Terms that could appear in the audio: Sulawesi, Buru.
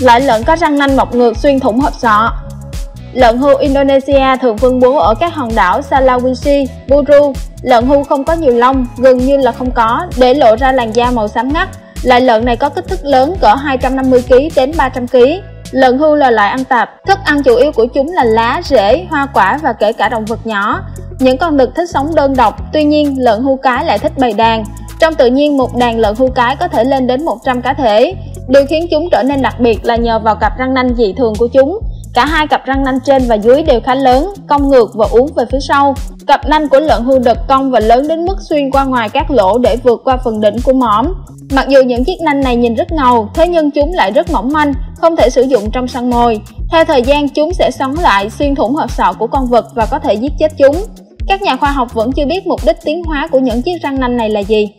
Loại lợn có răng nanh mọc ngược xuyên thủng hộp sọ. Lợn hưu Indonesia thường phân bố ở các hòn đảo Sulawesi, Buru. Lợn hưu không có nhiều lông, gần như là không có, để lộ ra làn da màu xám ngắt. Loại lợn này có kích thước lớn cỡ 250 kg đến 300 kg. Lợn hưu là loại ăn tạp, thức ăn chủ yếu của chúng là lá, rễ, hoa quả và kể cả động vật nhỏ. Những con đực thích sống đơn độc, tuy nhiên lợn hưu cái lại thích bầy đàn. Trong tự nhiên, một đàn lợn hưu cái có thể lên đến 100 cá thể. Điều khiến chúng trở nên đặc biệt là nhờ vào cặp răng nanh dị thường của chúng. Cả hai cặp răng nanh trên và dưới đều khá lớn, cong ngược và uốn về phía sau. Cặp nanh của lợn hưu đực cong và lớn đến mức xuyên qua ngoài các lỗ để vượt qua phần đỉnh của mõm. Mặc dù những chiếc nanh này nhìn rất ngầu, thế nhưng chúng lại rất mỏng manh, không thể sử dụng trong săn mồi. Theo thời gian, chúng sẽ xoắn lại, xuyên thủng hộp sọ của con vật và có thể giết chết chúng. Các nhà khoa học vẫn chưa biết mục đích tiến hóa của những chiếc răng nanh này là gì.